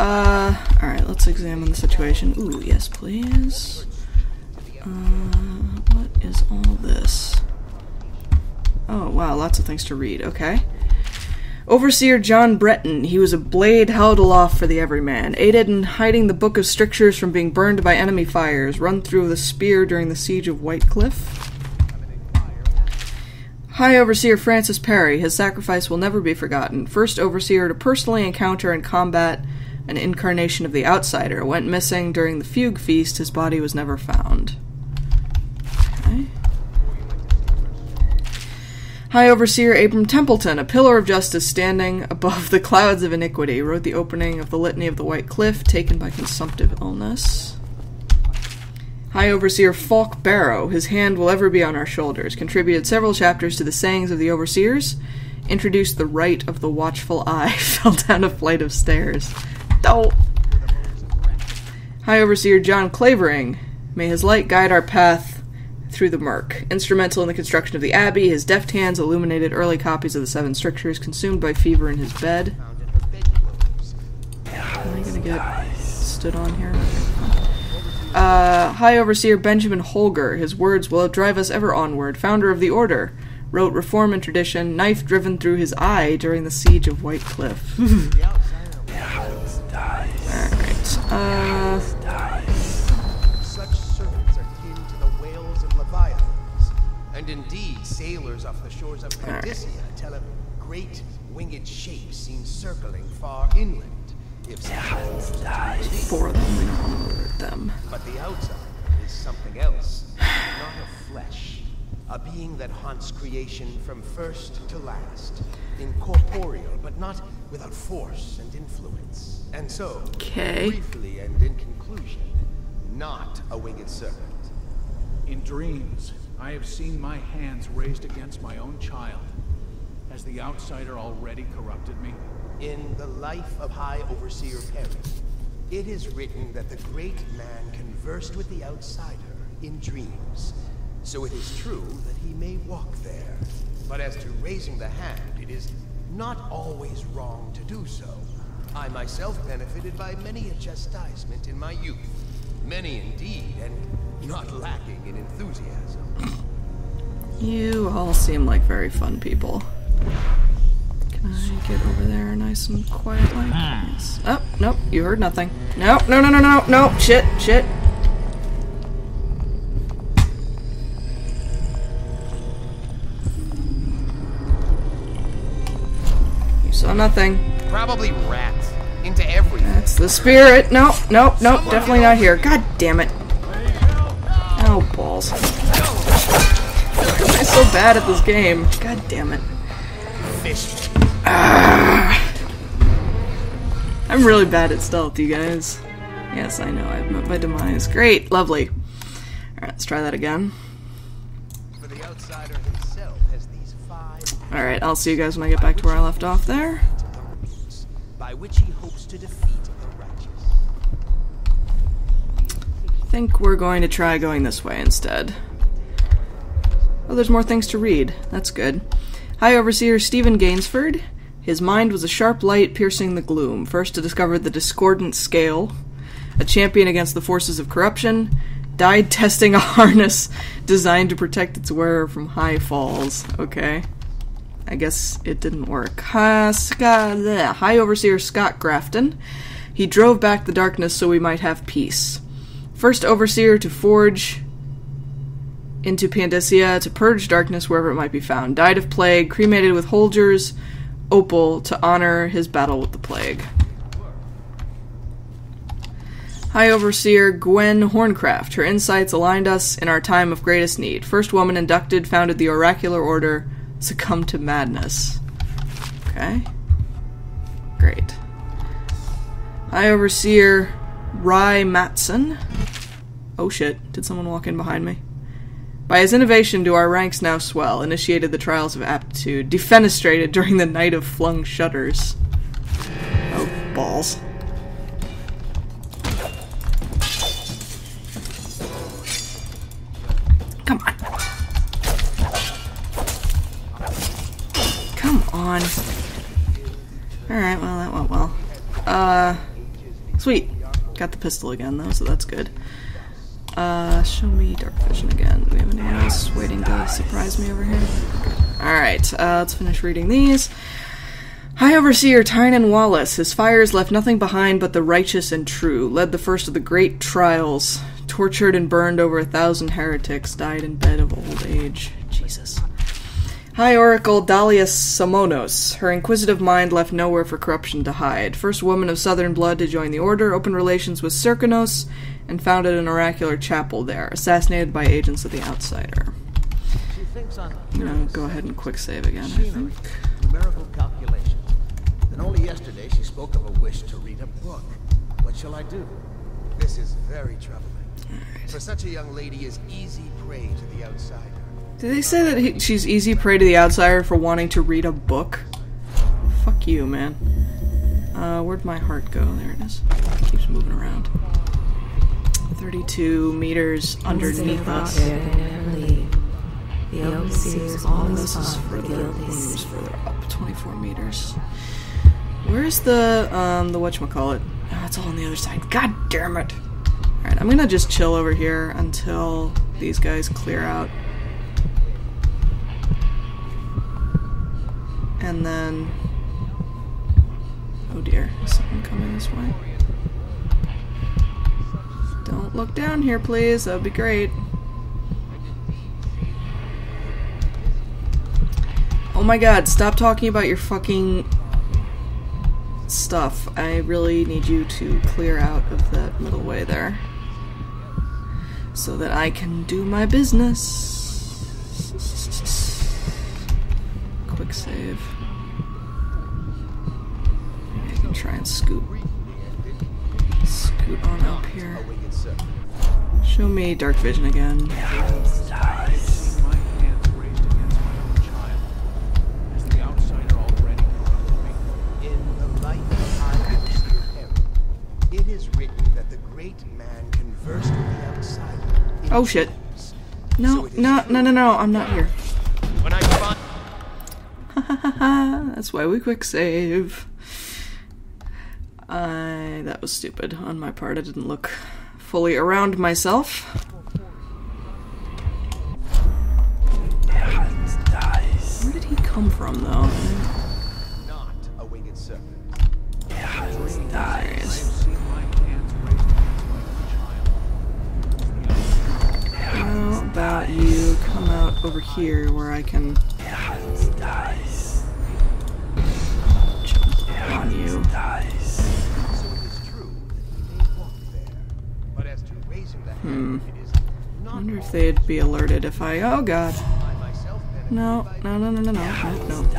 Alright, let's examine the situation. Ooh, yes please. What is all this? Oh, wow, lots of things to read, okay. Overseer John Breton, he was a blade held aloft for the everyman, aided in hiding the Book of Strictures from being burned by enemy fires, run through with a spear during the Siege of Whitecliff. High Overseer Francis Perry, his sacrifice will never be forgotten, first overseer to personally encounter and combat an incarnation of the Outsider, went missing during the Fugue Feast, his body was never found. Okay. High Overseer Abram Templeton, a pillar of justice standing above the clouds of iniquity, wrote the opening of the Litany of the White Cliff, taken by consumptive illness. High Overseer Falk Barrow, his hand will ever be on our shoulders, contributed several chapters to the sayings of the Overseers, introduced the rite of the watchful eye, fell down a flight of stairs. Oh. High Overseer John Clavering, may his light guide our path through the murk. Instrumental in the construction of the abbey, his deft hands illuminated early copies of the 7 strictures, consumed by fever in his bed. Am I gonna get stood on here? High Overseer Benjamin Holger, his words will drive us ever onward, founder of the order, wrote Reform and Tradition, knife driven through his eye during the Siege of White Cliff. Alright, such servants are kin to the whales and leviathans, and indeed sailors off the shores of Pandyssia tell of great winged shapes seen circling far inland. If for them, we don't murder them. But the outsider is something else, not of flesh, a being that haunts creation from first to last, incorporeal, but not without force and influence. And so, briefly and in conclusion, not a winged serpent. In dreams, I have seen my hands raised against my own child. Has the outsider already corrupted me? In the life of High Overseer Perry, it is written that the great man conversed with the outsider in dreams. So it is true that he may walk there. But as to raising the hand, it is not always wrong to do so. I myself benefited by many a chastisement in my youth. Many indeed, and not lacking in enthusiasm. You all seem like very fun people. Get over there nice and quiet like this. Oh, nope, you heard nothing. Nope, no, no, no, no, no, shit, shit. You saw nothing. Probably rats into everything. That's the spirit. Nope, nope, nope, definitely not here. God damn it. Oh, balls. I'm so bad at this game. God damn it. Fish. I'm really bad at stealth, you guys. Yes, I know, I've met my demise. Great, lovely. Alright, let's try that again. Alright, I'll see you guys when I get back to where I left off there. I think we're going to try going this way instead. Oh, there's more things to read. That's good. High Overseer Stephen Gainsford. His mind was a sharp light piercing the gloom, first to discover the discordant scale, a champion against the forces of corruption, died testing a harness designed to protect its wearer from high falls. Okay. I guess it didn't work. High Overseer Scott Grafton. He drove back the darkness so we might have peace. First Overseer to forge into Pandyssia to purge darkness wherever it might be found. Died of plague, cremated with Holger's opal to honor his battle with the plague. High Overseer Gwen Horncraft. Her insights aligned us in our time of greatest need. First woman inducted, founded the Oracular Order, succumbed to madness. Okay. Great. High Overseer Rye Matson. Oh shit, did someone walk in behind me? By his innovation do our ranks now swell, initiated the trials of aptitude, defenestrated during the night of flung shutters. Oh, balls. Come on. Come on. Alright, well, that went well. Sweet. Got the pistol again, though, so that's good. Show me dark vision again. Do we have anyone else waiting to surprise me over here? Alright, let's finish reading these. High Overseer Tynan Wallace, his fires left nothing behind but the righteous and true, led the first of the great trials, tortured and burned over 1,000 heretics, died in bed of old age. Jesus. High Oracle Dahlia Simonos, her inquisitive mind left nowhere for corruption to hide, first woman of southern blood to join the order, opened relations with Serkonos, and founded an oracular chapel there, assassinated by agents of the Outsider. You know, go ahead and quick save again, I think. Numerical calculations. And only yesterday she spoke of a wish to read a book. What shall I do? This is very troubling. Right. For such a young lady is easy prey to the Outsider. Did they say that she's easy prey to the Outsider for wanting to read a book? Fuck you, man. Where'd my heart go? There it is. It keeps moving around. 32 meters underneath us. The overseer's always is further up. Is further up, 24 meters. Where's the whatchamacallit? Oh, it's all on the other side. God damn it! Alright, I'm gonna just chill over here until these guys clear out. And then... Oh dear, is something coming this way? Don't look down here, please. That would be great. Oh my god, stop talking about your fucking stuff. I really need you to clear out of that middle way there. So that I can do my business. Quick save. I can try and scoot. Scoot on up here. Show me dark vision again. Oh shit. No, no, no, no, no, I'm not here. That's why we quick save. That was stupid on my part. I didn't look fully around myself. Where did he come from, though? Not a winged serpent. There he is. How about you come out over here where I can jump on you? I wonder if they'd be alerted if I... Oh god. No, no, no, no, no, no, no, no.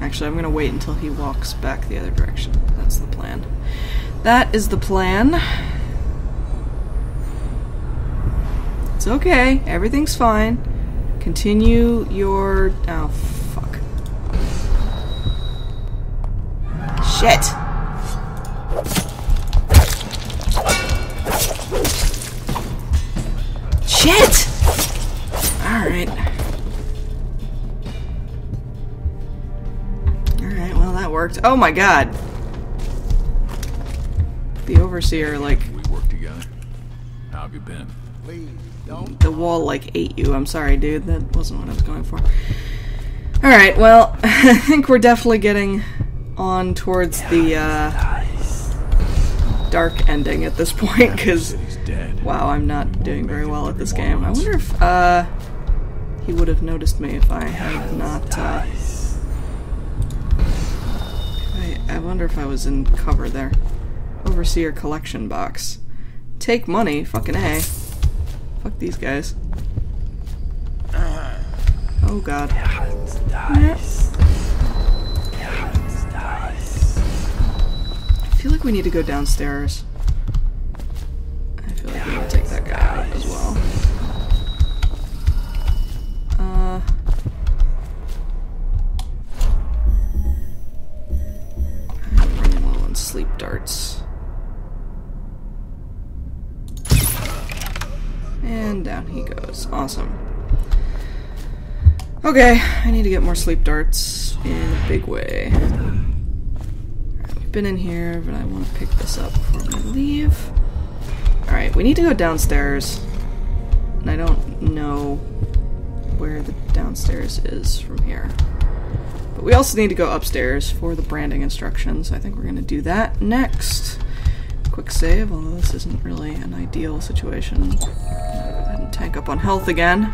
Actually, I'm gonna wait until he walks back the other direction. That's the plan. That is the plan. It's okay. Everything's fine. Continue your... Oh, fuck. Shit! Shit! Alright. Alright, well that worked. Oh my god! The Overseer, like... We work together. How have you been? The wall, like, ate you. I'm sorry, dude. That wasn't what I was going for. Alright, well, I think we're definitely getting on towards the, dark ending at this point, because, wow, I'm not doing very well at this game. I wonder if, he would have noticed me if I had not, I wonder if I was in cover there. Overseer collection box. Take money, fucking A. Fuck these guys. Oh god. Yeah. I feel like we need to go downstairs. I feel like we need to take that guy out as well. I'm running low on sleep darts. And down he goes. Awesome. Okay, I need to get more sleep darts in a big way. Alright, we been in here, but I want to pick this up before we leave. Alright, we need to go downstairs. And I don't know where the downstairs is from here. But we also need to go upstairs for the branding instructions. I think we're going to do that next. Quick save, although this isn't really an ideal situation. Go ahead and tank up on health again.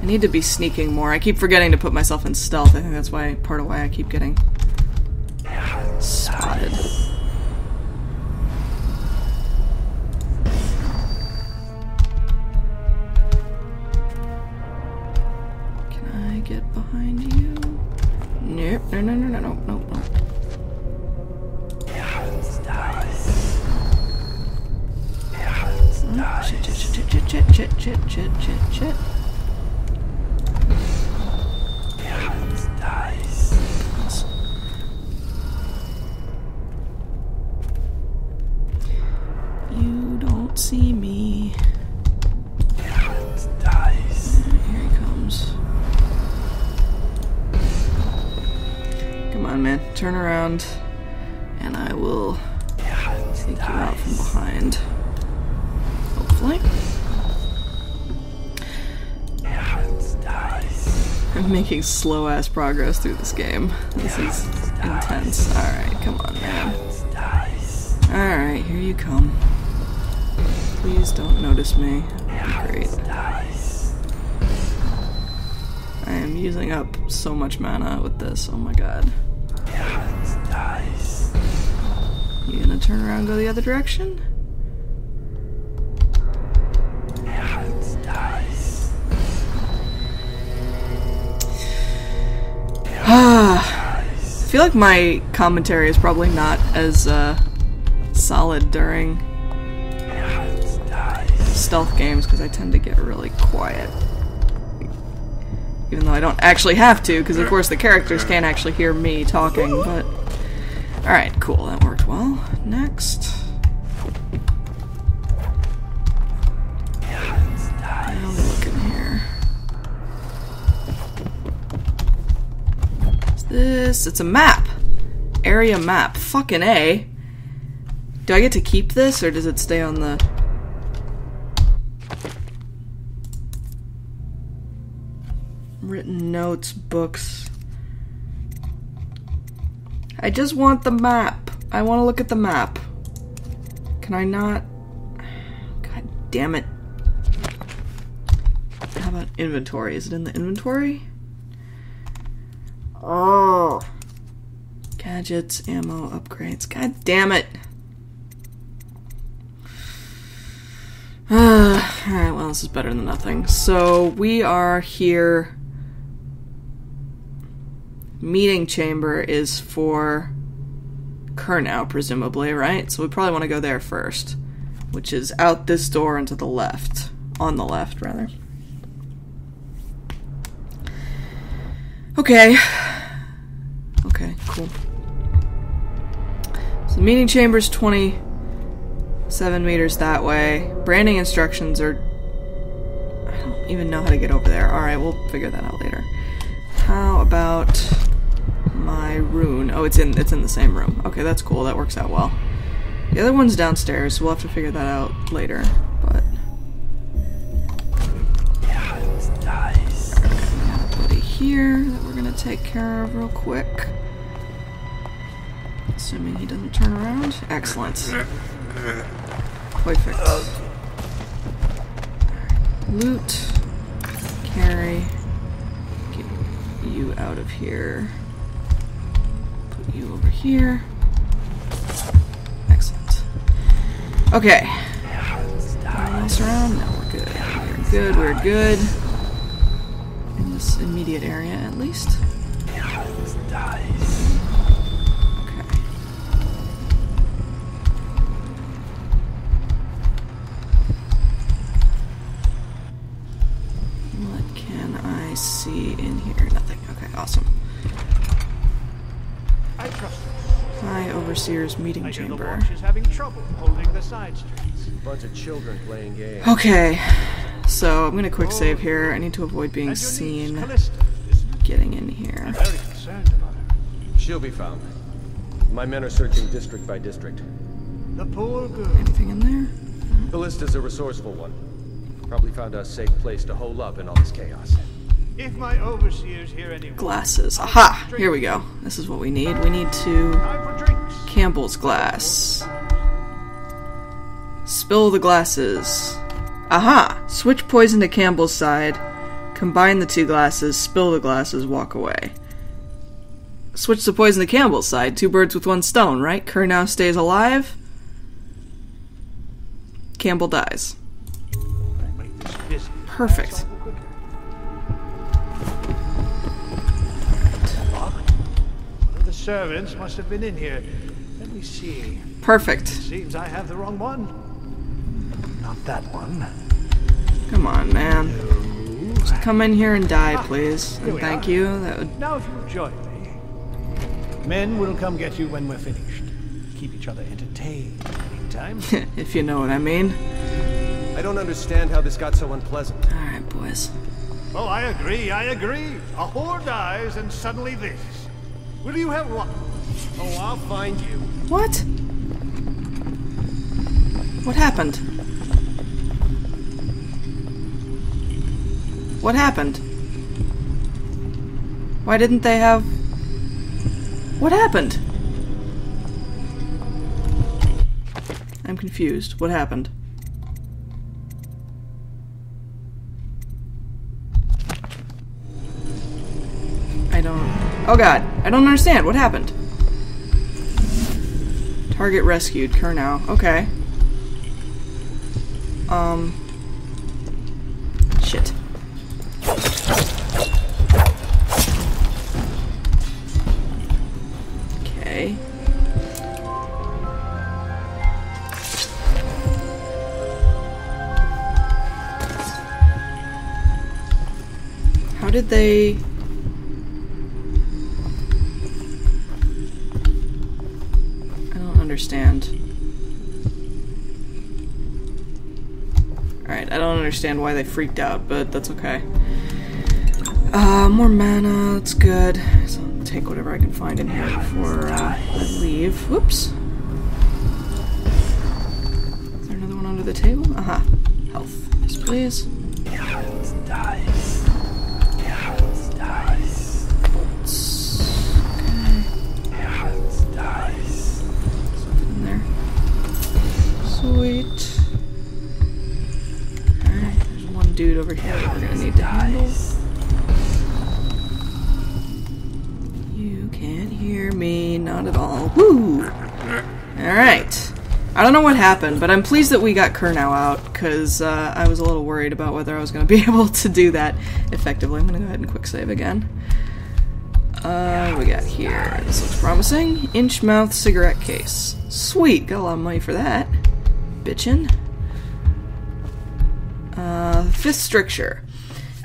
I need to be sneaking more. I keep forgetting to put myself in stealth. I think that's why part of why I keep getting spotted. Can I get behind you? Nope. No. Shit. You don't see me. Dies. Here he comes. Come on, man. Turn around, and I will take you out from behind. Hopefully. I'm making slow-ass progress through this game. This is intense. Alright, come on, man. Alright, here you come. Please don't notice me. That'd be great. I am using up so much mana with this, oh my god. You gonna turn around and go the other direction? I feel like my commentary is probably not as solid during stealth games because I tend to get really quiet. Even though I don't actually have to, because of course the characters can't actually hear me talking, but... Alright, cool, that worked well. Next. Now we look in here. What's this? It's a map! Area map. Fucking A. Do I get to keep this, or does it stay on the... Written notes, books... I just want the map! I want to look at the map. Can I not... God damn it. How about inventory? Is it in the inventory? Oh! Gadgets, ammo, upgrades. God damn it! Alright, well, this is better than nothing. So, we are here. Meeting chamber is for Curnow, presumably, right? So we probably want to go there first. Which is out this door and to the left. On the left, rather. Okay. Okay, cool. So, meeting chamber's 27 meters that way. Branding instructions are... I don't even know how to get over there. Alright, we'll figure that out later. How about my rune? Oh, it's in the same room. Okay, that's cool. That works out well. The other one's downstairs. We'll have to figure that out later. But... Alright, we got a buddy here that we're gonna take care of real quick. Assuming he doesn't turn around. Excellent. Perfect. Loot. Carry. Get you out of here. Put you over here. Excellent. Okay. Anything else around? No, we're good. We're good. We're good. In this immediate area, at least. See in here. Nothing. Okay, awesome. I trust you. My overseer's meeting chamber. I hear the watch is having trouble holding the side streets. Bunch of children playing games. Okay. So I'm going to quick save here. I need to avoid being seen getting in here. I'm very concerned about her. She'll be found. My men are searching district by district. The poor girl. Anything in there? No. Callista's a resourceful one. Probably found a safe place to hole up in all this chaos. If my overseers hear anyone... Glasses. Aha! Here we go. This is what we need. We need to... Campbell's glass. Spill the glasses. Aha! Switch poison to Campbell's side. Combine the two glasses. Spill the glasses. Walk away. Switch the poison to Campbell's side. Two birds with one stone, right? Curnow stays alive. Campbell dies. Perfect. Servants must have been in here. Let me see. Perfect. Seems I have the wrong one. Not that one. Come on, man. No. Just come in here and die, please. And thank you. That would... Now if you join me, men will come get you when we're finished. Keep each other entertained meantime. If you know what I mean. I don't understand how this got so unpleasant. All right, boys. Oh, I agree. I agree. A whore dies and suddenly this. Will you have what? Oh, I'll find you. What? What happened? What happened? Why didn't they have... What happened? I'm confused. What happened? I don't... Oh god, I don't understand. What happened? Target rescued, Curnow. Okay. Shit. Okay. How did they... Alright, I don't understand why they freaked out, but that's okay. More mana, that's good. So I'll take whatever I can find in here before I leave. Whoops. Is there another one under the table? Aha. Health. Yes, please. Sweet. Alright, there's one dude over here that we're gonna need to handle. You can't hear me, not at all. Woo! Alright. I don't know what happened, but I'm pleased that we got Curnow out, because I was a little worried about whether I was gonna be able to do that effectively. I'm gonna go ahead and quick save again. We got here. This looks promising. Inch mouth cigarette case. Sweet, got a lot of money for that. Bitchin'. Fifth stricture.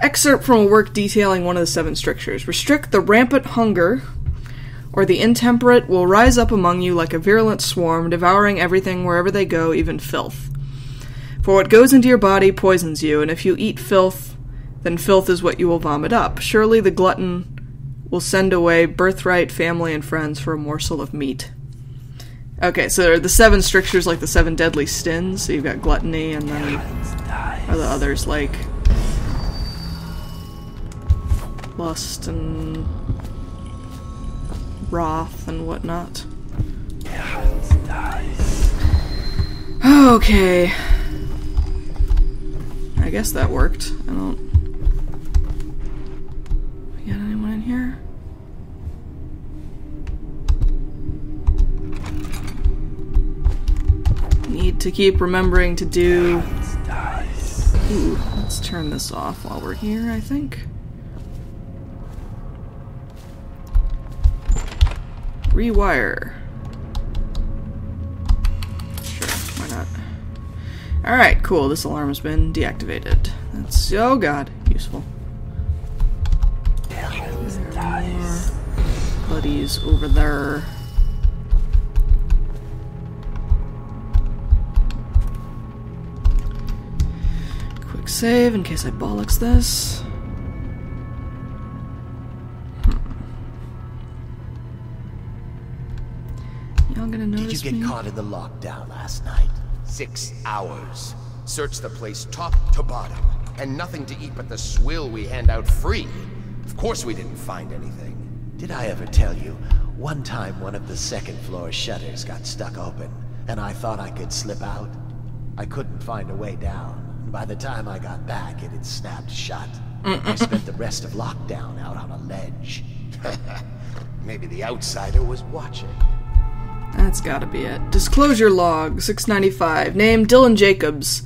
Excerpt from a work detailing one of the seven strictures. Restrict the rampant hunger, or the intemperate will rise up among you like a virulent swarm, devouring everything wherever they go, even filth. For what goes into your body poisons you, and if you eat filth, then filth is what you will vomit up. Surely the glutton will send away birthright, family, and friends for a morsel of meat. Okay, so the seven strictures, like the seven deadly sins, so you've got gluttony, and then are the others like lust and wrath and whatnot. Okay. I guess that worked. I don't... We got anyone in here? Need to keep remembering to do... Ooh, let's turn this off while we're here, I think. Rewire. Sure, why not? Alright, cool, this alarm has been deactivated. That's, oh god, useful. There are more buddies over there. save in case I bollocks this. Y'all gonna notice me? Did you get caught in the lockdown last night? 6 hours. Searched the place top to bottom, and nothing to eat but the swill we hand out free. Of course we didn't find anything. Did I ever tell you, one time one of the second floor shutters got stuck open, and I thought I could slip out? I couldn't find a way down, and by the time I got back, it had snapped shut. I spent the rest of lockdown out on a ledge. Maybe the outsider was watching. That's gotta be it. Disclosure log, 695. Name, Dylan Jacobs.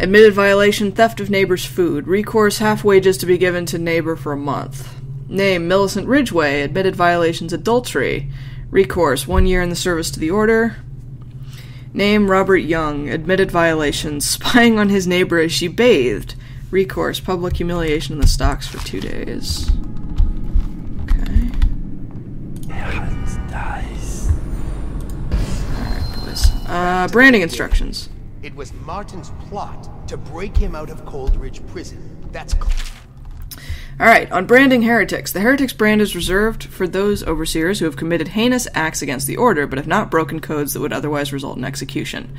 Admitted violation, theft of neighbor's food. Recourse, half wages to be given to neighbor for a month. Name, Millicent Ridgeway. Admitted violations, adultery. Recourse, 1 year in the service to the order. Name, Robert Young. Admitted violations, spying on his neighbor as she bathed. Recourse, public humiliation in the stocks for 2 days. Okay. Branding instructions. It was Martin's plot to break him out of Coldridge Prison. That's cool. Alright, on branding heretics. The heretics brand is reserved for those overseers who have committed heinous acts against the order, but have not broken codes that would otherwise result in execution.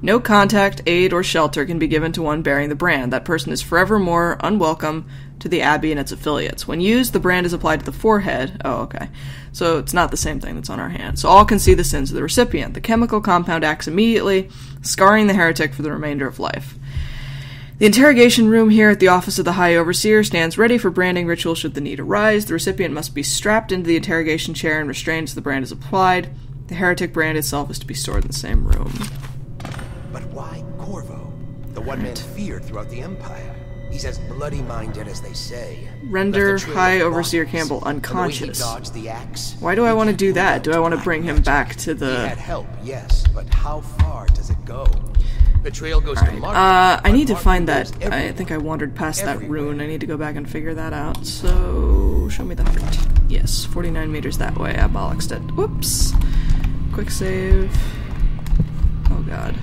No contact, aid, or shelter can be given to one bearing the brand. That person is forevermore unwelcome to the Abbey and its affiliates. When used, the brand is applied to the forehead. Oh, okay. So it's not the same thing that's on our hand. So all can see the sins of the recipient. The chemical compound acts immediately, scarring the heretic for the remainder of life. The interrogation room here at the office of the High Overseer stands ready for branding ritual should the need arise. The recipient must be strapped into the interrogation chair and restrained as the brand is applied. The heretic brand itself is to be stored in the same room. But why Corvo? The one man feared throughout the Empire. He's as bloody-minded as they say. Render High Overseer Campbell unconscious. Why do I want to do that? Do I want to bring him back to the... He had help, yes, but how far does it go? The trail goes to Martin. I need to find that. I think I wandered past that rune. I need to go back and figure that out. So, show me the heart. Yes, 49 meters that way. I bollocksed it. Whoops. Quick save. Oh, God.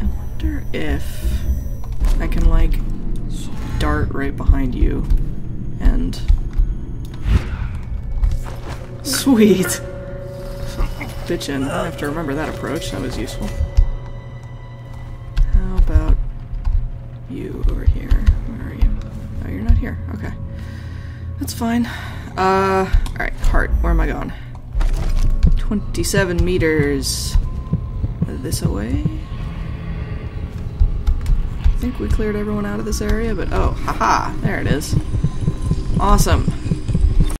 I wonder if I can, like, dart right behind you and... Sweet! Bitchin'. I have to remember that approach. That was useful. How about you over here? Where are you? Oh, you're not here. Okay. That's fine. Alright, heart. Where am I going? 27 meters this away? I think we cleared everyone out of this area, but oh, haha, there it is. Awesome.